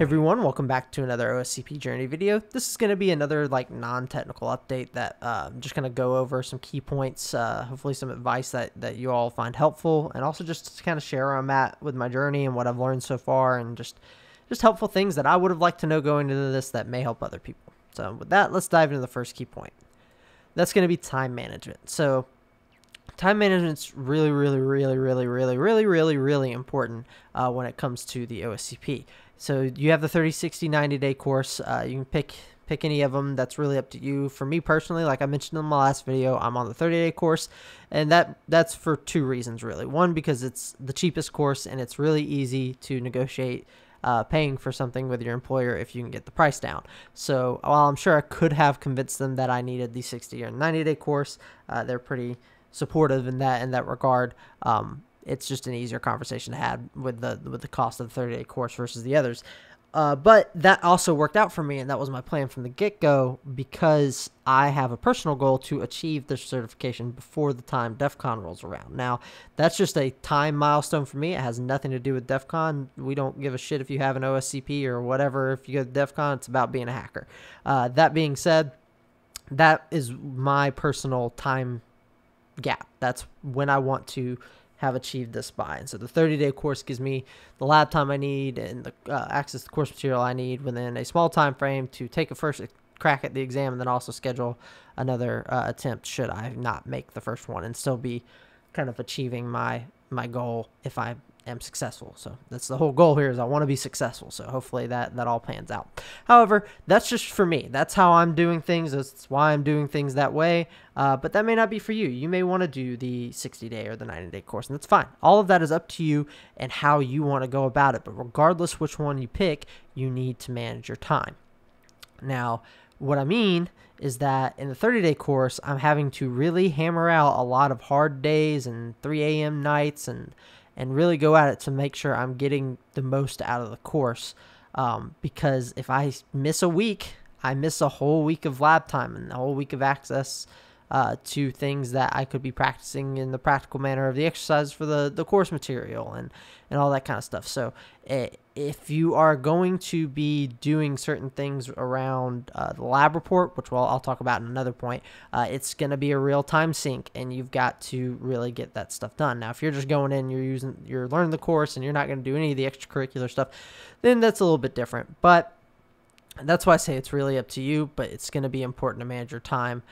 Everyone, welcome back to another OSCP Journey video. This is going to be another non-technical update that I'm just going to go over some key points, hopefully some advice that you all find helpful, and also just kind of share where I'm at with my journey and what I've learned so far, and just helpful things that I would have liked to know going into this that may help other people. So with that, let's dive into the first key point. That's going to be time management. So time management's really important when it comes to the OSCP. So you have the 30, 60, 90-day course. You can pick any of them. That's really up to you. For me personally, like I mentioned in my last video, I'm on the 30-day course, and that's for two reasons, really. One, because it's the cheapest course, and it's really easy to negotiate paying for something with your employer if you can get the price down. So while I'm sure I could have convinced them that I needed the 60 or 90-day course, they're pretty supportive in that regard. It's just an easier conversation to have with the cost of the 30-day course versus the others. But that also worked out for me, and that was my plan from the get-go, because I have a personal goal to achieve this certification before the time DEF CON rolls around. Now, that's just a time milestone for me. It has nothing to do with DEF CON. We don't give a shit if you have an OSCP or whatever. If you go to DEF CON, it's about being a hacker. That being said, that is my personal time gap. That's when I want to have achieved this by. And so the 30-day course gives me the lab time I need and the access to the course material I need within a small time frame to take a first crack at the exam, and then also schedule another attempt should I not make the first one, and still be kind of achieving my goal if I am successful. So that's the whole goal here, is I want to be successful. So hopefully that all pans out. However, that's just for me. That's how I'm doing things. That's why I'm doing things that way. But that may not be for you. You may want to do the 60-day or the 90-day course, and that's fine. All of that is up to you and how you want to go about it. But regardless which one you pick, you need to manage your time. Now, what I mean is that in the 30-day course, I'm having to really hammer out a lot of hard days and 3 a.m. nights and really go at it to make sure I'm getting the most out of the course. Because if I miss a week, I miss a whole week of lab time and a whole week of access to things that I could be practicing in the practical manner of the exercise for the course material and all that kind of stuff. So if you are going to be doing certain things around the lab report, which I'll talk about in another point, it's going to be a real time sink, and you've got to really get that stuff done. Now, if you're just going in, you're learning the course and you're not going to do any of the extracurricular stuff, then that's a little bit different. But that's why I say it's really up to you, but it's going to be important to manage your time.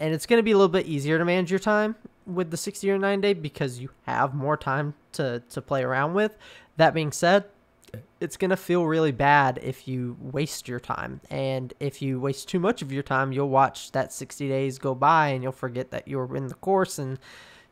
And it's going to be a little bit easier to manage your time with the 60 or 90-day because you have more time to play around with. That being said, it's going to feel really bad if you waste your time. And if you waste too much of your time, you'll watch that 60 days go by and you'll forget that you're in the course, and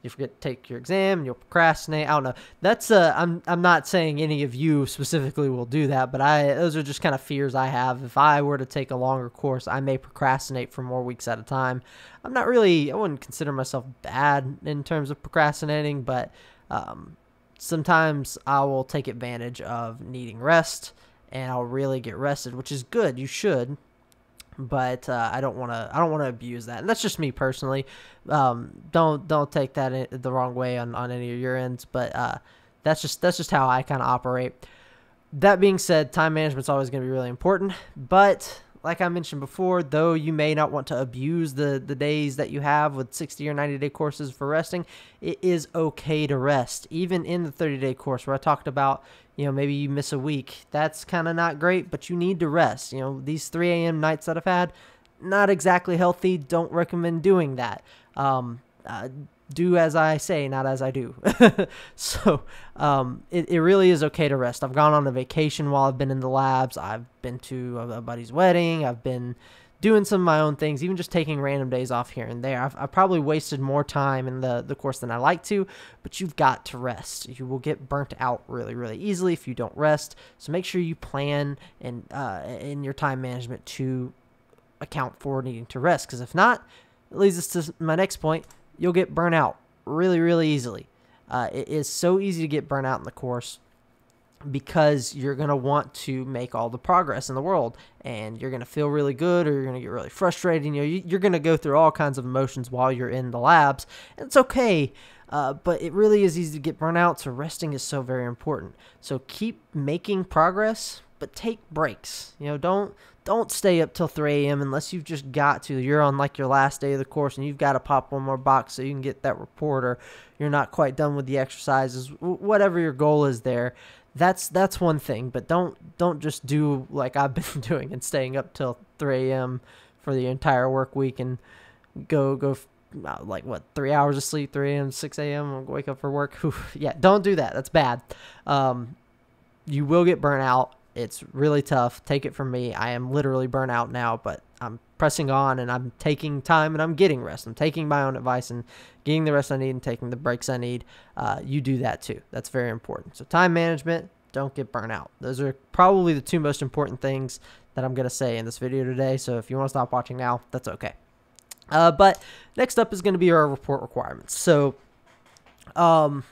you forget to take your exam, you'll procrastinate. I don't know. That's I'm not saying any of you specifically will do that, but those are just kind of fears I have. If I were to take a longer course, I may procrastinate for more weeks at a time. I wouldn't consider myself bad in terms of procrastinating, but sometimes I will take advantage of needing rest, and I'll really get rested, which is good. You should. But I don't want to abuse that, and that's just me personally. Don't take that the wrong way on any of your ends, but that's just how I kind of operate. That being said, time management's always going to be really important. But like I mentioned before, though, you may not want to abuse the days that you have with 60 or 90-day courses for resting. It is okay to rest, even in the 30-day course where I talked about, you know, maybe you miss a week. That's kind of not great, but you need to rest. You know, these 3 a.m. nights that I've had, not exactly healthy. Don't recommend doing that. Do as I say, not as I do. So it really is okay to rest. I've gone on a vacation while I've been in the labs. I've been to a buddy's wedding. I've been doing some of my own things, even just taking random days off here and there. I've probably wasted more time in the course than I like to, but you've got to rest. You will get burnt out really, really easily if you don't rest. So make sure you plan and in your time management to account for needing to rest, because if not, it leads us to my next point. You'll get burnt out really, really easily. It is so easy to get burnt out in the course because you're going to want to make all the progress in the world, and you're going to feel really good, or you're going to get really frustrated. You know, you're going to go through all kinds of emotions while you're in the labs, and it's okay. But it really is easy to get burnt out, so resting is so very important. So keep making progress, but take breaks. You know, don't stay up till 3 a.m. unless you've just got to. You're on like your last day of the course and you've got to pop one more box so you can get that report, or you're not quite done with the exercises, whatever your goal is there. That's one thing, but don't just do like I've been doing and staying up till 3 a.m. for the entire work week and go like what, 3 hours of sleep, 3 a.m., 6 a.m., wake up for work. Yeah, don't do that. That's bad. You will get burnt out. It's really tough. Take it from me. I am literally burnt out now, but I'm pressing on and I'm taking time and I'm getting rest. I'm taking my own advice and getting the rest I need and taking the breaks I need. You do that too. That's very important. So time management, don't get burnt out. Those are probably the two most important things that I'm going to say in this video today. So if you want to stop watching now, that's okay. But next up is going to be our report requirements. So the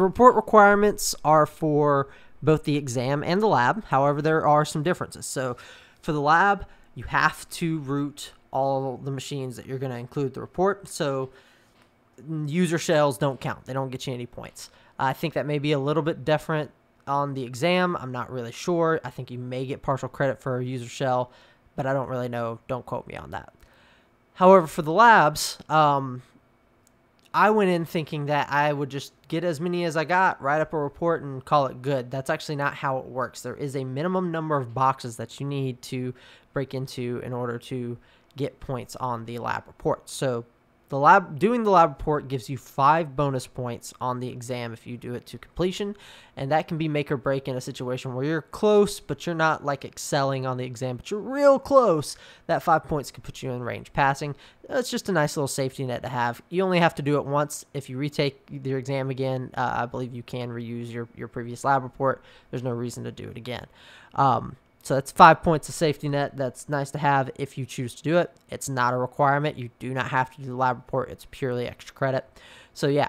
report requirements are for both the exam and the lab. However, there are some differences. So for the lab, you have to root all the machines that you're going to include the report. So user shells don't count. They don't get you any points. I think that may be a little bit different on the exam. I'm not really sure. I think you may get partial credit for a user shell, but I don't really know. Don't quote me on that. However, for the labs, I went in thinking that I would just get as many as I got, write up a report, and call it good. That's actually not how it works. There is a minimum number of boxes that you need to break into in order to get points on the lab report. So doing the lab report gives you 5 bonus points on the exam if you do it to completion, and that can be make or break in a situation where you're close, but you're not like excelling on the exam, but you're real close. That 5 points can put you in range passing. It's just a nice little safety net to have. You only have to do it once. If you retake your exam again, I believe you can reuse your previous lab report. There's no reason to do it again. So that's 5 points of safety net. That's nice to have if you choose to do it. It's not a requirement. You do not have to do the lab report. It's purely extra credit. So yeah,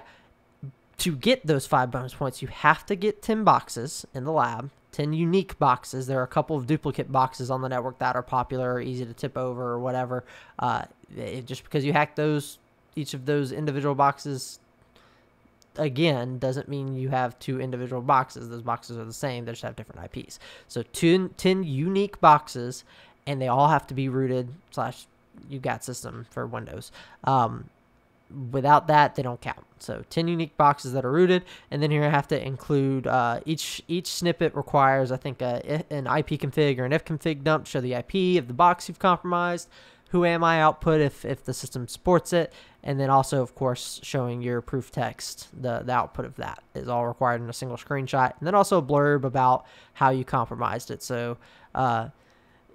to get those 5 bonus points, you have to get 10 boxes in the lab, 10 unique boxes. There are a couple of duplicate boxes on the network that are popular or easy to tip over or whatever. Just because you hack those, each of those individual boxes, again, doesn't mean you have 2 individual boxes. Those boxes are the same. They just have different IPs. So 10 unique boxes, and they all have to be rooted / you've got system for Windows. Without that, they don't count. So 10 unique boxes that are rooted, and then you're going to have to include each snippet requires, I think, an IP config or an if config dump, show the IP of the box you've compromised, who am I output if the system supports it, and then also, of course, showing your proof text. The output of that is all required in a single screenshot, and then also a blurb about how you compromised it. So,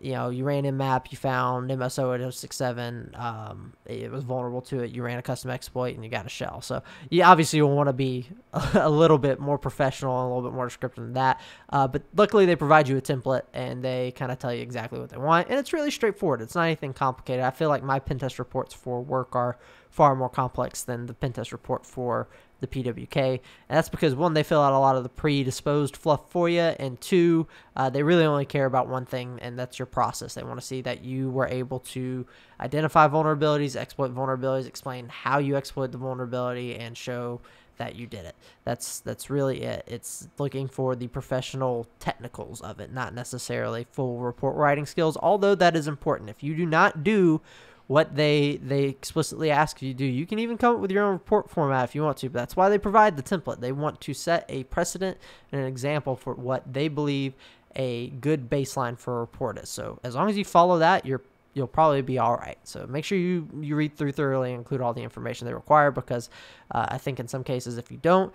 you know, you ran nmap, you found MS08-067, it was vulnerable to it, you ran a custom exploit, and you got a shell. So, yeah, obviously, you'll want to be a little bit more professional and a little bit more descriptive than that. But luckily, they provide you a template, and they kind of tell you exactly what they want. And it's really straightforward. It's not anything complicated. I feel like my pen test reports for work are far more complex than the pen test report for the PWK. And that's because, 1, they fill out a lot of the predisposed fluff for you, and 2, they really only care about one thing, and that's your process. They want to see that you were able to identify vulnerabilities, exploit vulnerabilities, explain how you exploit the vulnerability, and show that you did it. That's really it. It's looking for the professional technicals of it, not necessarily full report writing skills, although that is important. If you do not do what they explicitly ask you to do, you can even come up with your own report format if you want to, but that's why they provide the template. They want to set a precedent and an example for what they believe a good baseline for a report is. So as long as you follow that, you'll probably be all right. So make sure you read through thoroughly and include all the information they require, because I think in some cases, if you don't,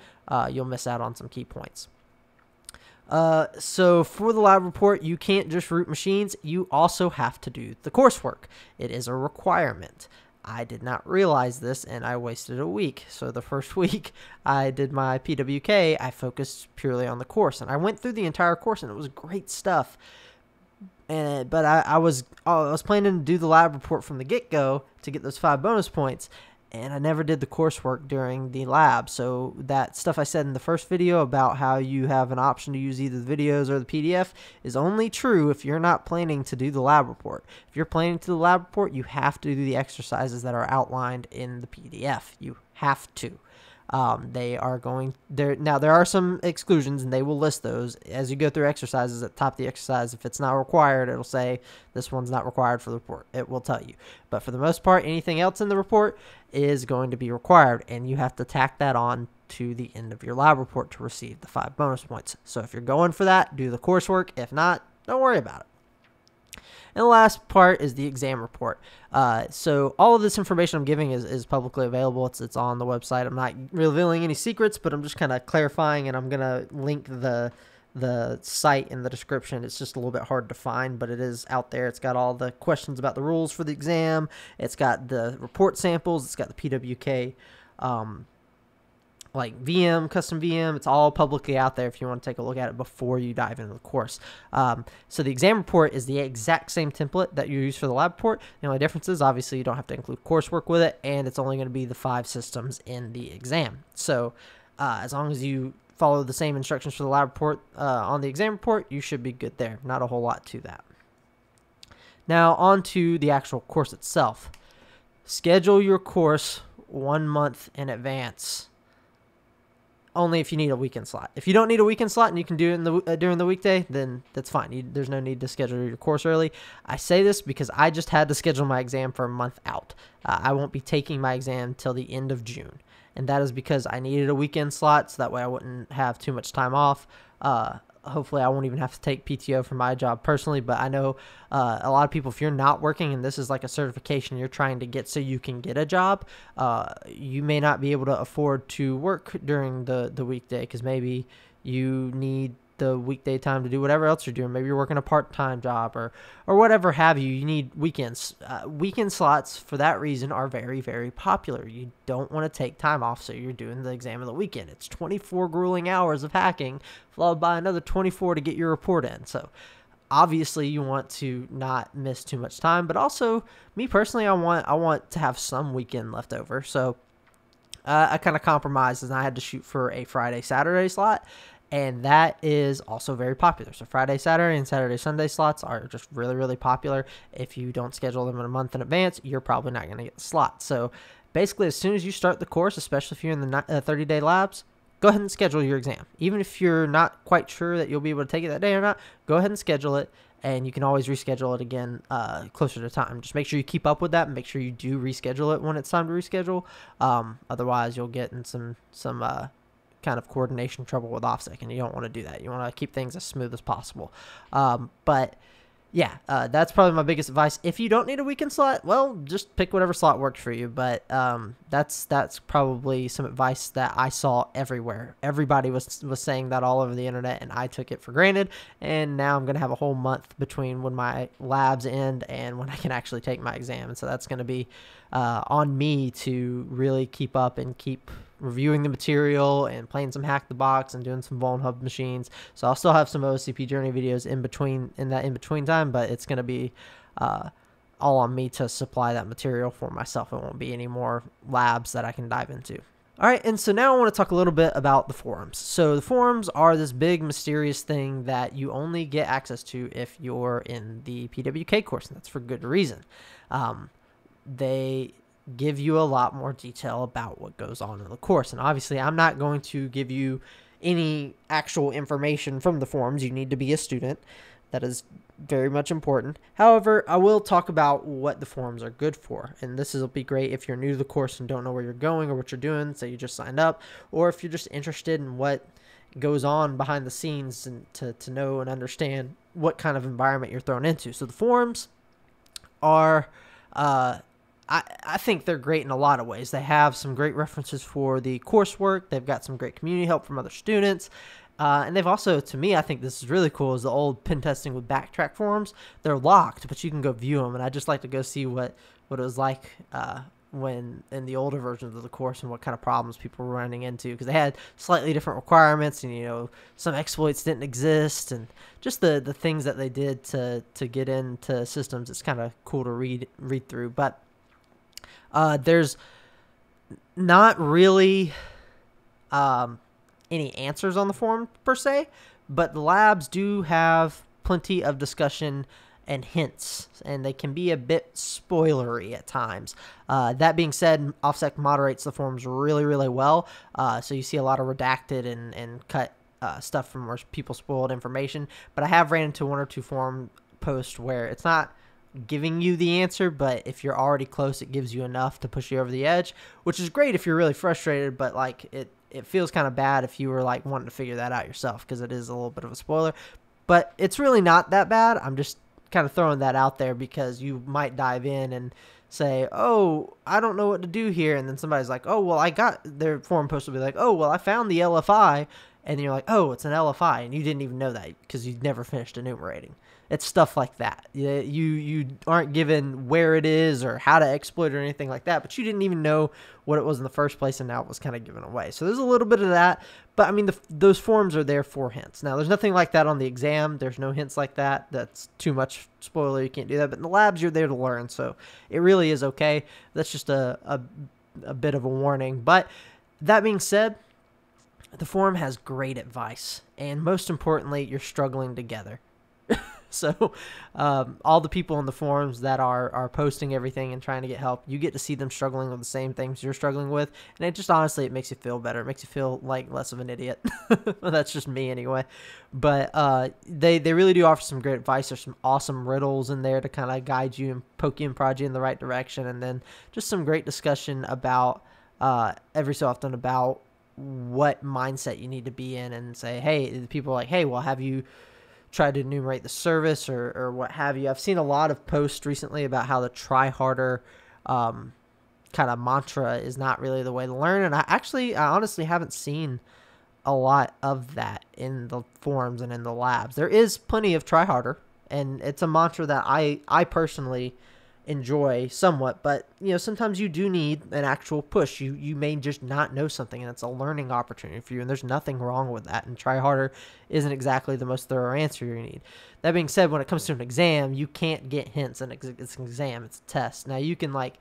you'll miss out on some key points. So for the lab report, you can't just root machines. You also have to do the coursework. It is a requirement. I did not realize this, and I wasted a week. So the first week I did my PWK, I focused purely on the course, and I went through the entire course, and it was great stuff. But I was planning to do the lab report from the get-go to get those 5 bonus points, and I never did the coursework during the lab. So that stuff I said in the first video about how you have an option to use either the videos or the PDF is only true if you're not planning to do the lab report. If you're planning to do the lab report, you have to do the exercises that are outlined in the PDF. You have to. Now there are some exclusions, and they will list those as you go through exercises. At the top of the exercise, if it's not required, it'll say this one's not required for the report. It will tell you. But for the most part, anything else in the report is going to be required, and you have to tack that on to the end of your lab report to receive the 5 bonus points. So if you're going for that, do the coursework. If not, don't worry about it. And the last part is the exam report. So all of this information I'm giving is publicly available. It's on the website. I'm not revealing any secrets, but I'm just kind of clarifying, and I'm going to link the site in the description. It's just a little bit hard to find, but it is out there. It's got all the questions about the rules for the exam. It's got the report samples. It's got the PWK like VM, custom VM. It's all publicly out there if you want to take a look at it before you dive into the course. So the exam report is the exact same template that you use for the lab report. The only difference is obviously you don't have to include coursework with it, and it's only going to be the 5 systems in the exam. So as long as you follow the same instructions for the lab report on the exam report, you should be good there. Not a whole lot to that. Now on to the actual course itself. Schedule your course 1 month in advance. Only if you need a weekend slot. If you don't need a weekend slot and you can do it in the, during the weekday, then that's fine. There's no need to schedule your course early. I say this because I just had to schedule my exam for a month out. I won't be taking my exam till the end of June. And that is because I needed a weekend slot, so that way I wouldn't have too much time off. Hopefully I won't even have to take PTO for my job personally, but I know a lot of people, if you're not working and this is like a certification you're trying to get so you can get a job, you may not be able to afford to work during the weekday, because maybe you need the weekday time to do whatever else you're doing. Maybe you're working a part-time job or whatever have you. You need weekends. Weekend slots for that reason are very, very popular. You don't want to take time off, so you're doing the exam on the weekend. It's 24 grueling hours of hacking, followed by another 24 to get your report in. So obviously you want to not miss too much time, but also me personally, I want to have some weekend left over. So I kind of compromised, and I had to shoot for a Friday, Saturday slot. And that is also very popular. So Friday, Saturday, and Saturday, Sunday slots are just really, really popular. If you don't schedule them in a month in advance, you're probably not going to get the slot. So basically, as soon as you start the course, especially if you're in the 30-day labs, go ahead and schedule your exam. Even if you're not quite sure that you'll be able to take it that day or not, go ahead and schedule it. And you can always reschedule it again closer to time. Just make sure you keep up with that, and make sure you do reschedule it when it's time to reschedule. Otherwise, you'll get in some kind of coordination trouble with OffSec, and you don't want to do that. You want to keep things as smooth as possible. But yeah, that's probably my biggest advice. If you don't need a weekend slot, well, just pick whatever slot works for you. But that's probably some advice that I saw everywhere. Everybody was saying that all over the internet, and I took it for granted. And now I'm going to have a whole month between when my labs end and when I can actually take my exam. And so that's going to be on me to really keep up and keep reviewing the material and playing some Hack the Box and doing some Vulnhub machines. So I'll still have some OSCP journey videos in between time, but it's going to be all on me to supply that material for myself. It won't be any more labs that I can dive into. All right, and so now I want to talk a little bit about the forums. So the forums are this big mysterious thing that you only get access to if you're in the PWK course, and that's for good reason. They give you a lot more detail about what goes on in the course, and obviously I'm not going to give you any actual information from the forums. You need to be a student. That is very much important. However, I will talk about what the forums are good for, and this will be great if you're new to the course and don't know where you're going or what you're doing, so you just signed up, or if you're just interested in what goes on behind the scenes and to know and understand what kind of environment you're thrown into. So the forums are I think they're great in a lot of ways. They have some great references for the coursework. They've got some great community help from other students. And they've also, to me, I think this is really cool, is the old pen testing with backtrack forums. They're locked, but you can go view them. And I just like to go see what it was like when in the older versions of the course, and what kind of problems people were running into, because they had slightly different requirements, and some exploits didn't exist, and just the things that they did to get into systems. It's kind of cool to read through. But there's not really any answers on the forum per se, but the labs do have plenty of discussion and hints, and they can be a bit spoilery at times. That being said, OffSec moderates the forums really, really well, so you see a lot of redacted and cut stuff from where people spoiled information. But I have ran into one or two forum posts where it's not giving you the answer, but if you're already close, it gives you enough to push you over the edge, which is great if you're really frustrated, but like it feels kind of bad if you were like wanting to figure that out yourself, because it is a little bit of a spoiler. But it's really not that bad. I'm just kind of throwing that out there because you might dive in and say, oh, I don't know what to do here. And then somebody's like, oh, well, I got their forum post will be like, oh, well, I found the LFI. And you're like, oh, it's an LFI. And you didn't even know that because you'd never finished enumerating. It's stuff like that. You aren't given where it is or how to exploit or anything like that, but you didn't even know what it was in the first place, and now it was kind of given away. So there's a little bit of that, but I mean, those forms are there for hints. Now, there's nothing like that on the exam. There's no hints like that. That's too much spoiler. You can't do that. But in the labs, you're there to learn, so it really is okay. That's just a bit of a warning. But that being said, the forum has great advice, and most importantly, you're struggling together. So all the people in the forums that are posting everything and trying to get help, you get to see them struggling with the same things you're struggling with. And it just honestly, it makes you feel better. It makes you feel like less of an idiot. That's just me anyway. But they really do offer some great advice. There's some awesome riddles in there to kind of guide you and poke you and prod you in the right direction. And then just some great discussion about every so often about what mindset you need to be in, and say, hey, people are like, hey, well, have you tried to enumerate the service or what have you? I've seen a lot of posts recently about how the try harder kind of mantra is not really the way to learn. And I honestly haven't seen a lot of that in the forums and in the labs. There is plenty of try harder, and it's a mantra that I personally enjoy somewhat, but you know, sometimes you do need an actual push. You may just not know something, and it's a learning opportunity for you, and there's nothing wrong with that. And try harder isn't exactly the most thorough answer you need. That being said, when it comes to an exam, you can't get hints in it's an exam, it's a test. Now you can like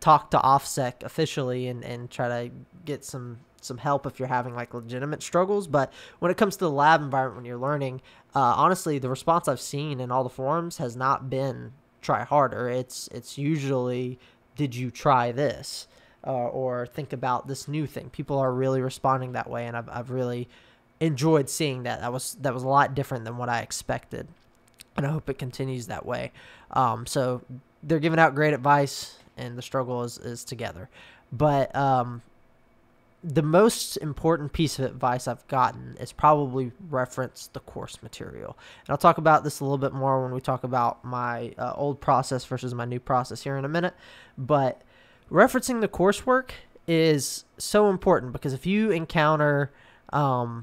talk to OffSec officially and try to get some help if you're having like legitimate struggles. But when it comes to the lab environment, when you're learning, honestly, the response I've seen in all the forums has not been try harder. It's usually, did you try this, or think about this new thing? People are really responding that way, and I've really enjoyed seeing that. That was a lot different than what I expected, and I hope it continues that way. So they're giving out great advice, and the struggle is together. But the most important piece of advice I've gotten is probably reference the course material. And I'll talk about this a little bit more when we talk about my old process versus my new process here in a minute. But referencing the coursework is so important, because if you encounter like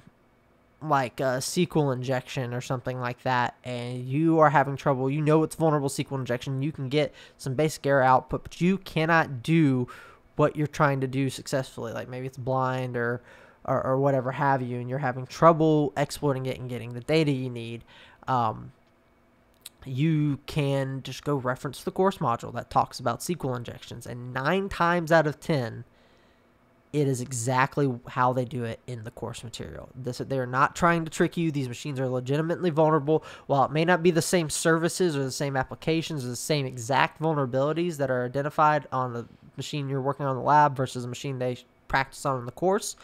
a SQL injection or something like that, and you are having trouble, you know it's vulnerable SQL injection, you can get some basic error output, but you cannot do what you're trying to do successfully, like maybe it's blind or whatever have you, and you're having trouble exploiting it and getting the data you need, you can just go reference the course module that talks about SQL injections, and 9 times out of 10, it is exactly how they do it in the course material. They're not trying to trick you. These machines are legitimately vulnerable. While it may not be the same services or the same applications or the same exact vulnerabilities that are identified on the machine you're working on in the lab versus the machine they practice on in the course,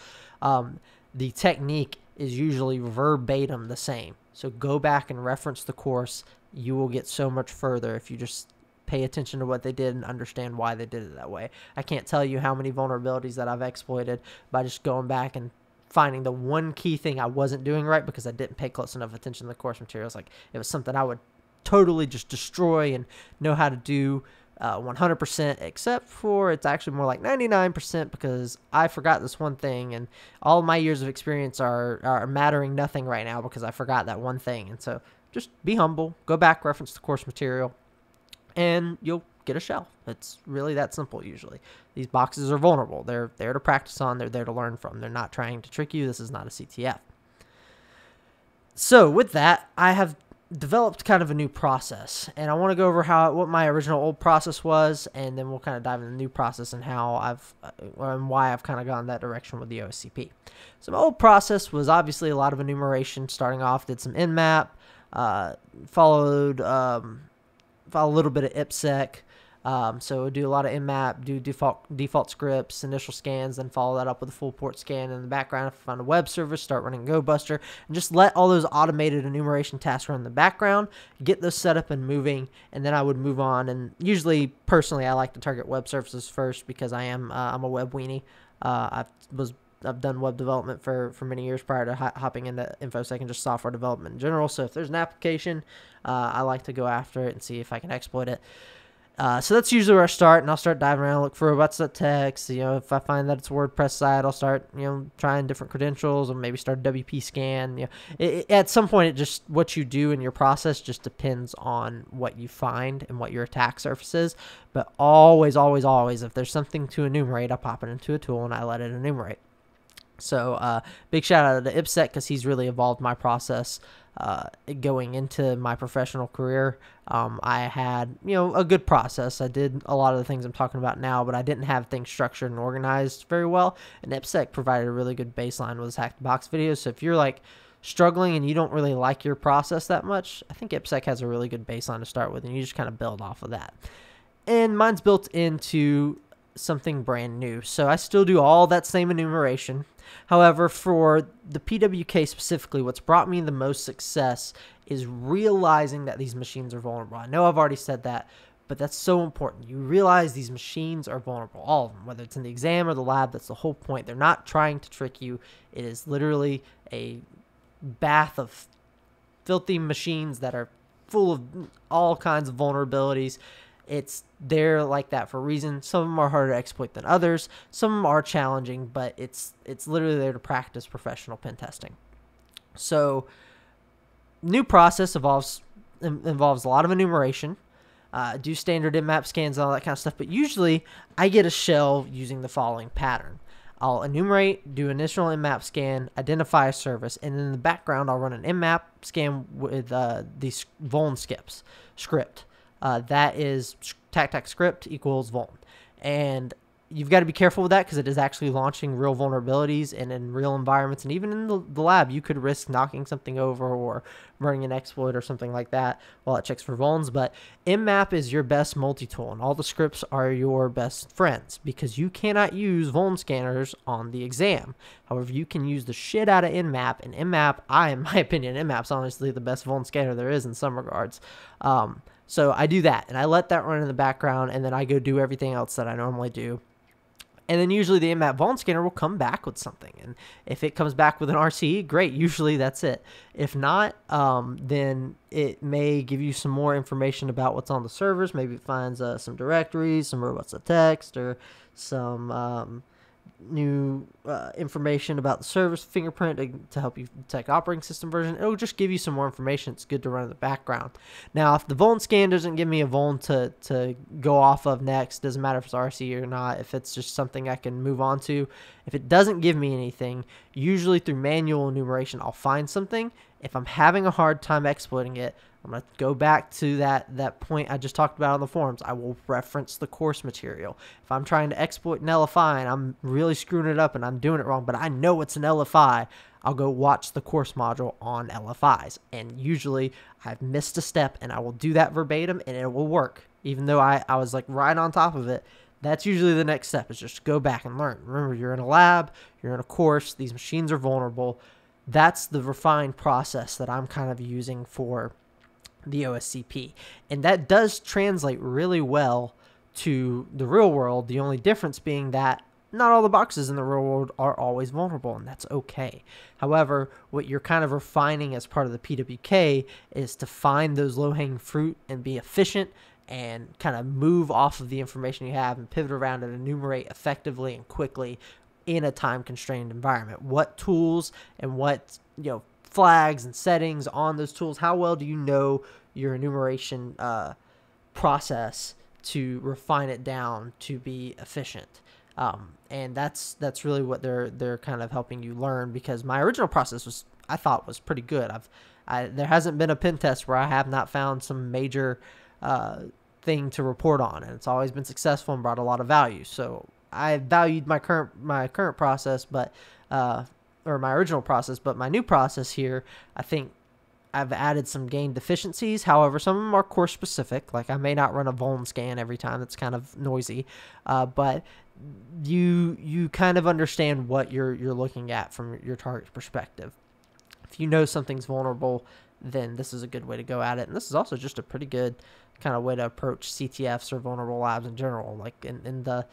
the technique is usually verbatim the same. So go back and reference the course. You will get so much further if you just pay attention to what they did and understand why they did it that way. I can't tell you how many vulnerabilities that I've exploited by just going back and finding the one key thing I wasn't doing right because I didn't pay close enough attention to the course materials. Like, it was something I would totally just destroy and know how to do 100%, except for it's actually more like 99% because I forgot this one thing, and all my years of experience are mattering nothing right now because I forgot that one thing. And so just be humble, go back, reference the course material, and you'll get a shell. It's really that simple usually. These boxes are vulnerable. They're there to practice on. They're there to learn from. They're not trying to trick you. This is not a CTF. So with that, I have developed kind of a new process, and I want to go over what my original old process was, and then we'll kind of dive into the new process and why I've kind of gone that direction with the OSCP. So my old process was obviously a lot of enumeration. Starting off, did some nmap, followed file a little bit of IppSec. So do a lot of nmap, do default scripts, initial scans, then follow that up with a full port scan. In the background, if I find a web server, start running GoBuster, and just let all those automated enumeration tasks run in the background, get those set up and moving, and then I would move on. And usually, personally, I like to target web services first because I am I'm a web weenie. I've done web development for many years prior to hopping into InfoSec and just software development in general. So if there's an application, I like to go after it and see if I can exploit it. So that's usually where I start, and I'll start diving around, look for robots.txt. You know, if I find that it's a WordPress site, I'll start, you know, trying different credentials, or maybe start WP scan. You know, at some point, it just what you do in your process just depends on what you find and what your attack surface is. But always, always, always, if there's something to enumerate, I pop it into a tool and I let it enumerate. So big shout out to IppSec because he's really evolved my process. Going into my professional career, I had, you know, a good process. I did a lot of the things I'm talking about now, but I didn't have things structured and organized very well. And IppSec provided a really good baseline with his Hack the Box video. So if you're like struggling and you don't really like your process that much, I think IppSec has a really good baseline to start with, and you just kind of build off of that. And mine's built into something brand new. So I still do all that same enumeration. However, for the PWK specifically, what's brought me the most success is realizing that these machines are vulnerable. I know I've already said that, but that's so important. You realize these machines are vulnerable, all of them, whether it's in the exam or the lab. That's the whole point. They're not trying to trick you. It is literally a bath of filthy machines that are full of all kinds of vulnerabilities. It's there like that for a reason. Some of them are harder to exploit than others. Some of them are challenging, but it's literally there to practice professional pen testing. So new process involves a lot of enumeration. Do standard nmap scans and all that kind of stuff, but usually I get a shell using the following pattern. I'll enumerate, do initial nmap scan, identify a service, and in the background I'll run an nmap scan with these vuln script. That is TACTAC script equals vuln. And you've got to be careful with that because it is actually launching real vulnerabilities and in real environments. And even in the lab, you could risk knocking something over or running an exploit or something like that while it checks for vulns. But nmap is your best multi-tool, and all the scripts are your best friends because you cannot use vuln scanners on the exam. However, you can use the shit out of nmap. And nmap, in my opinion, nmap's honestly the best vuln scanner there is in some regards. So I do that, and I let that run in the background, and then I go do everything else that I normally do. And then usually the nmap vuln scanner will come back with something. And if it comes back with an RCE, great. Usually that's it. If not, then it may give you some more information about what's on the servers. Maybe it finds some directories, some robots.txt, or some new information about the service fingerprint to help you detect operating system version. It'll just give you some more information. It's good to run in the background. Now, if the vuln scan doesn't give me a vuln to go off of next, doesn't matter if it's RC or not, if it's just something I can move on to, if it doesn't give me anything, usually through manual enumeration, I'll find something. If I'm having a hard time exploiting it, I'm going to go back to that point I just talked about on the forums. I will reference the course material. If I'm trying to exploit an LFI and I'm really screwing it up and I'm doing it wrong, but I know it's an LFI, I'll go watch the course module on LFIs. And usually I've missed a step, and I will do that verbatim, and it will work. Even though I was like right on top of it, that's usually the next step, is just go back and learn. Remember, you're in a lab, you're in a course, these machines are vulnerable. That's the refined process that I'm kind of using for the OSCP. And that does translate really well to the real world. The only difference being that not all the boxes in the real world are always vulnerable, and that's okay. However, what you're kind of refining as part of the PWK is to find those low-hanging fruit and be efficient and kind of move off of the information you have and pivot around and enumerate effectively and quickly in a time-constrained environment. What tools and what, you know, flags and settings on those tools, how well do you know your enumeration process to refine it down to be efficient? And that's really what they're kind of helping you learn, because my original process was, I thought, was pretty good. There hasn't been a pen test where I have not found some major thing to report on, and it's always been successful and brought a lot of value. So I valued my current process, but my original process, but my new process here, I think I've added some game deficiencies. However, some of them are core specific. Like I may not run a vuln scan every time. That's kind of noisy, but you kind of understand what you're looking at from your target's perspective. If you know something's vulnerable, then this is a good way to go at it. And this is also just a pretty good kind of way to approach CTFs or vulnerable labs in general. Like in the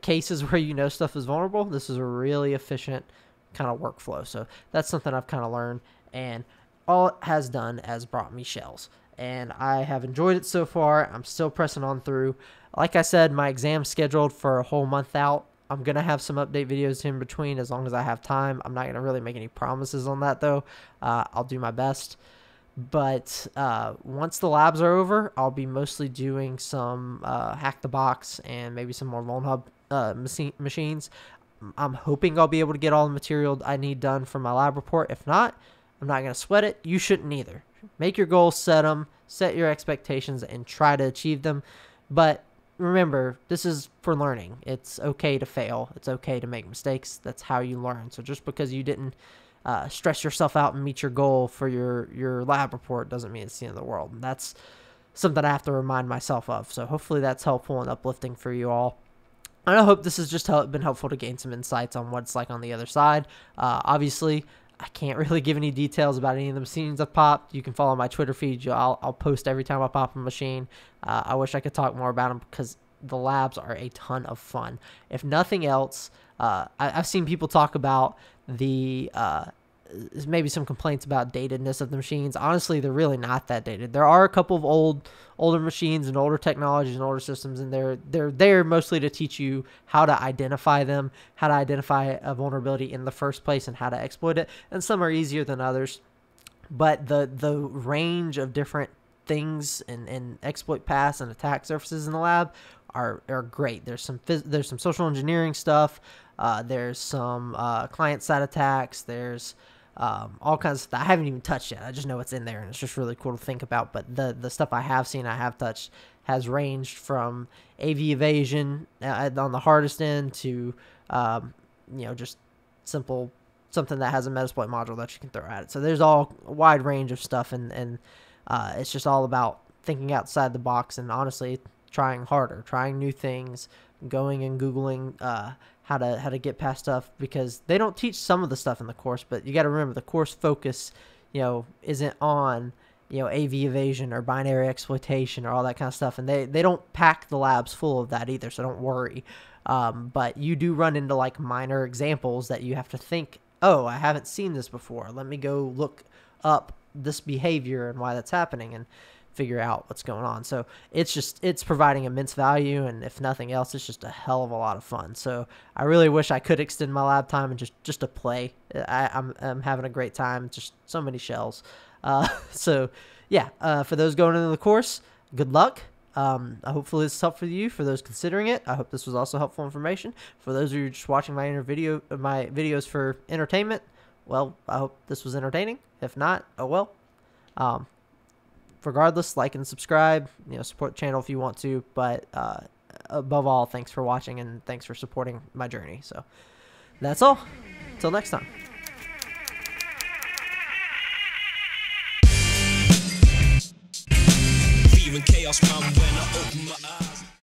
cases where you know stuff is vulnerable, this is a really efficient kind of workflow. So that's something I've kind of learned, and all it has done has brought me shells. And I have enjoyed it so far. I'm still pressing on through. Like I said, my exam's scheduled for a whole month out. I'm going to have some update videos in between as long as I have time. I'm not going to really make any promises on that, though. I'll do my best. But once the labs are over, I'll be mostly doing some Hack the Box and maybe some more Vulnhub machines. I'm hoping I'll be able to get all the material I need done for my lab report. If not, I'm not going to sweat it. You shouldn't either. Make your goals, set them, set your expectations, and try to achieve them. But remember, this is for learning. It's okay to fail. It's okay to make mistakes. That's how you learn. So just because you didn't stress yourself out and meet your goal for your lab report doesn't mean it's the end of the world. And that's something I have to remind myself of. So hopefully that's helpful and uplifting for you all. And I hope this has just been helpful to gain some insights on what it's like on the other side. Obviously, I can't really give any details about any of the machines I've popped. You can follow my Twitter feed. I'll post every time I pop a machine. I wish I could talk more about them because the labs are a ton of fun. If nothing else, I've seen people talk about the maybe some complaints about datedness of the machines. Honestly, they're really not that dated. There are a couple of older machines and older technologies and older systems, and they're there mostly to teach you how to identify them, how to identify a vulnerability in the first place, and how to exploit it. And some are easier than others, but the range of different things and exploit paths and attack surfaces in the lab are great. There's some social engineering stuff. There's some client side attacks. There's all kinds of stuff I haven't even touched yet. I just know what's in there, and it's just really cool to think about. But the stuff I have seen, I have touched, has ranged from AV evasion on the hardest end to just simple something that has a Metasploit module that you can throw at it. So there's a wide range of stuff, and it's just all about thinking outside the box and honestly trying harder, trying new things, going and Googling how to get past stuff, because they don't teach some of the stuff in the course, but you got to remember the course focus, isn't on, AV evasion or binary exploitation or all that kind of stuff. And they don't pack the labs full of that either. So don't worry. But you do run into like minor examples that you have to think, oh, I haven't seen this before. Let me go look up this behavior and why that's happening and figure out what's going on. So it's providing immense value, and if nothing else, it's just a hell of a lot of fun. So I really wish I could extend my lab time and just to play. I'm having a great time. Just so many shells. So yeah, for those going into the course, good luck. Hopefully this is helpful for you. For those considering it, I hope this was also helpful information. For those who are just watching my videos for entertainment, well, I hope this was entertaining. If not, oh well. Regardless, like and subscribe, support the channel if you want to, but above all, thanks for watching and thanks for supporting my journey. So that's all. Till next time. Even chaos come when I open my eyes.